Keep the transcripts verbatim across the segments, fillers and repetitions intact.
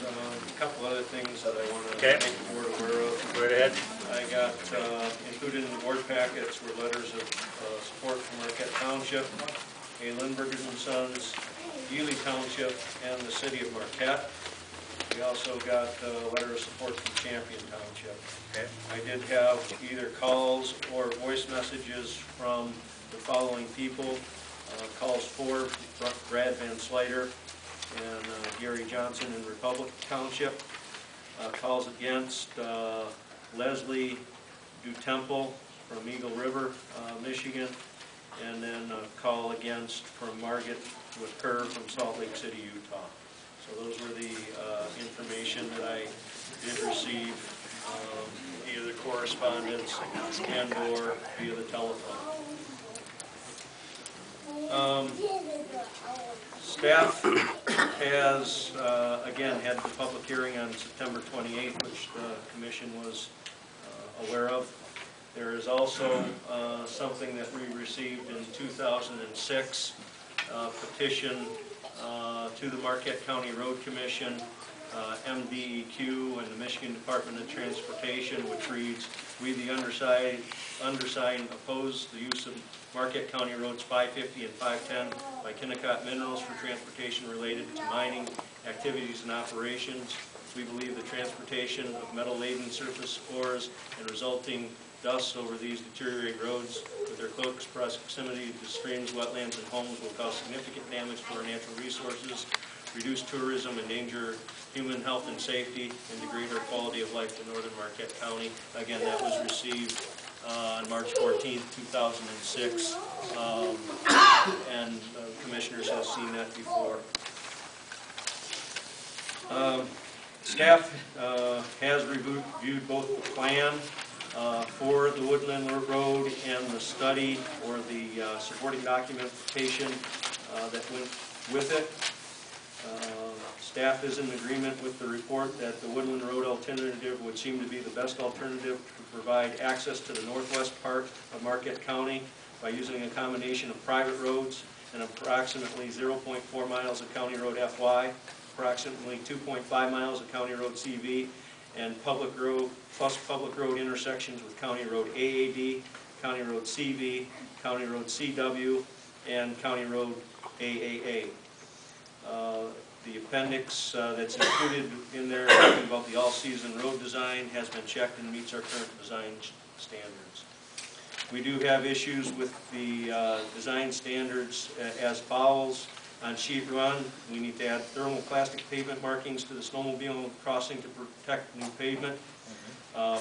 there's uh, a couple other things that I want to okay. make the board aware of. Go right ahead. I got uh, included in the board packets were letters of uh, support from Marquette Township, a Lindbergh and Sons, Ely Township, and the City of Marquette. We also got a letter of support from Champion Township. Okay. I did have either calls or voice messages from the following people. Uh, calls for Brad Van Slater and uh, Gary Johnson in Republic Township. Uh, calls against uh, Leslie Du Temple from Eagle River, uh, Michigan. And then a call against from Margaret Witherspoon from Salt Lake City, Utah. So those were the uh, information that I did receive, um, either correspondence and or via the telephone. Um, staff has, uh, again, had the public hearing on September twenty-eighth, which the commission was uh, aware of. There is also uh, something that we received in two thousand six, uh, petition uh, to the Marquette County Road Commission, uh, M D E Q, and the Michigan Department of Transportation, which reads, "We, the undersigned, undersigned oppose the use of Marquette County Roads five fifty and five ten by Kennecott Minerals for transportation related to mining activities and operations. We believe the transportation of metal-laden surface ores and resulting dust over these deteriorated roads with their close proximity to streams, wetlands, and homes will cause significant damage to our natural resources, reduce tourism, endanger human health and safety, and degrade our quality of life to northern Marquette County." Again, that was received uh, on March fourteenth, two thousand six, um, and uh, commissioners have seen that before. Um, staff uh, has reviewed both the plan Uh, for the Woodland Road and the study or the uh, supporting documentation uh, that went with it. Uh, staff is in agreement with the report that the Woodland Road alternative would seem to be the best alternative to provide access to the northwest part of Marquette County by using a combination of private roads and approximately zero point four miles of County Road F Y, approximately two point five miles of County Road C V, and public road plus public road intersections with County Road A A D, County Road C V, County Road C W, and County Road A A A. Uh, the appendix uh, that's included in there talking about the all-season road design has been checked and meets our current design standards. We do have issues with the uh, design standards as follows. On sheet one, we need to add thermoplastic pavement markings to the snowmobile crossing to protect new pavement. Uh,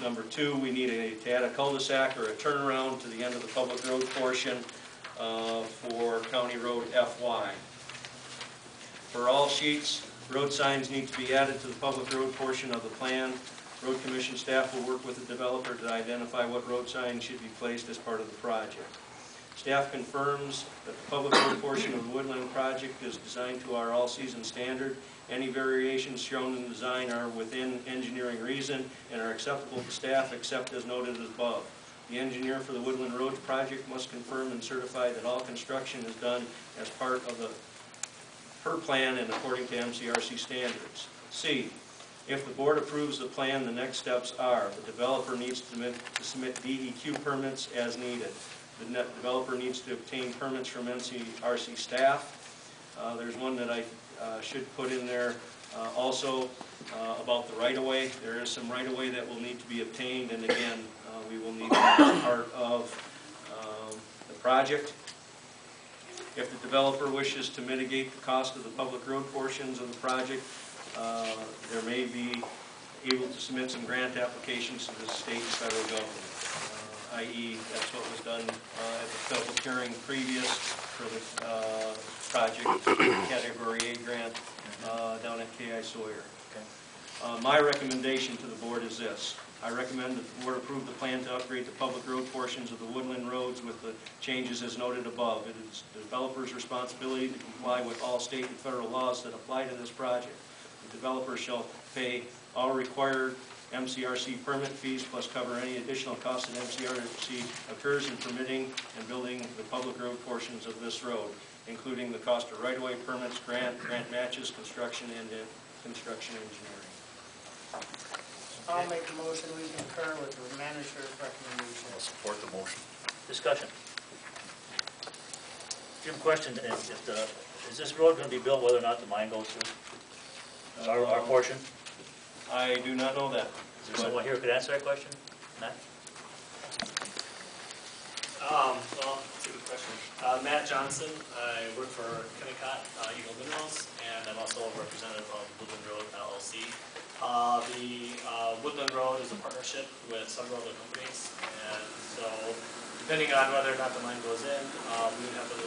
number two, we need a, to add a cul-de-sac or a turnaround to the end of the public road portion uh, for County Road F Y. For all sheets, road signs need to be added to the public road portion of the plan. Road Commission staff will work with the developer to identify what road signs should be placed as part of the project. Staff confirms that the public road portion of the Woodland project is designed to our all-season standard. Any variations shown in the design are within engineering reason and are acceptable to staff except as noted above. The engineer for the Woodland Roads project must confirm and certify that all construction is done as part of the per plan and according to M C R C standards. C. If the board approves the plan, the next steps are the developer needs to submit, to submit D E Q permits as needed. The net developer needs to obtain permits from M C R C staff. Uh, there's one that I uh, should put in there uh, also uh, about the right-of-way. There is some right-of-way that will need to be obtained, and again, uh, we will need that as part of um, the project. If the developer wishes to mitigate the cost of the public road portions of the project, uh, there may be able to submit some grant applications to the state and federal government. that is that's what was done uh, at the public hearing previous for the uh, project Category A grant uh, down at K I Sawyer. Okay. Uh, my recommendation to the board is this. I recommend that the board approve the plan to upgrade the public road portions of the Woodland Roads with the changes as noted above. It is the developer's responsibility to comply with all state and federal laws that apply to this project. The developer shall pay all required M C R C permit fees plus cover any additional costs that M C R C occurs in permitting and building the public road portions of this road, including the cost of right-of-way permits, grant, grant matches, construction, and construction engineering. Okay. I'll make a motion we concur with the manager's recommendation. I'll support the motion. Discussion. Jim, question is, if the, is this road going to be built whether or not the mine goes through? Uh, our, our portion? I do not know that. Is there someone here who could answer that question? Matt? Um, well, that's a good question. Uh, Matt Johnson. I work for Kennecott uh, Eagle Minerals, and I'm also a representative of Woodland Road L L C. Uh, the uh, Woodland Road is a partnership with several other companies, and so depending on whether or not the mine goes in, uh, we would have to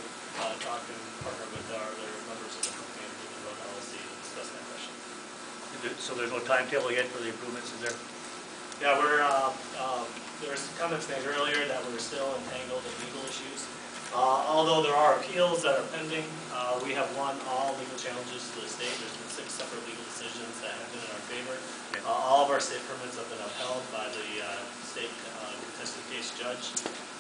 uh, talk and partner with our other members of the company, Woodland Road L L C, to discuss that question. So there's no timetable yet for the improvements, is there? Yeah, we're, uh, uh, there was comments made earlier that we're still entangled in legal issues. Uh, although there are appeals that are pending, uh, we have won all legal challenges to the state. There's been six separate legal decisions that have been in our favor. Uh, all of our state permits have been upheld by the uh, state uh, contested case judge.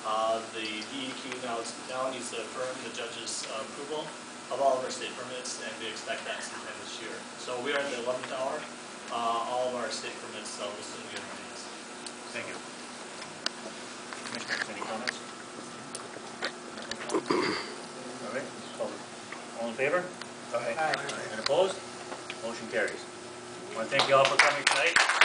Uh, the D E Q now, now needs to affirm the judge's uh, approval of all of our state permits, and we expect that sometime this year. So we are in the eleventh hour. Uh, all of our state permits, so we'll soon be in our hands. Thank you. Any comments? All right. All in favor? Aye. Aye. And opposed? Motion carries. I want to thank you all for coming tonight.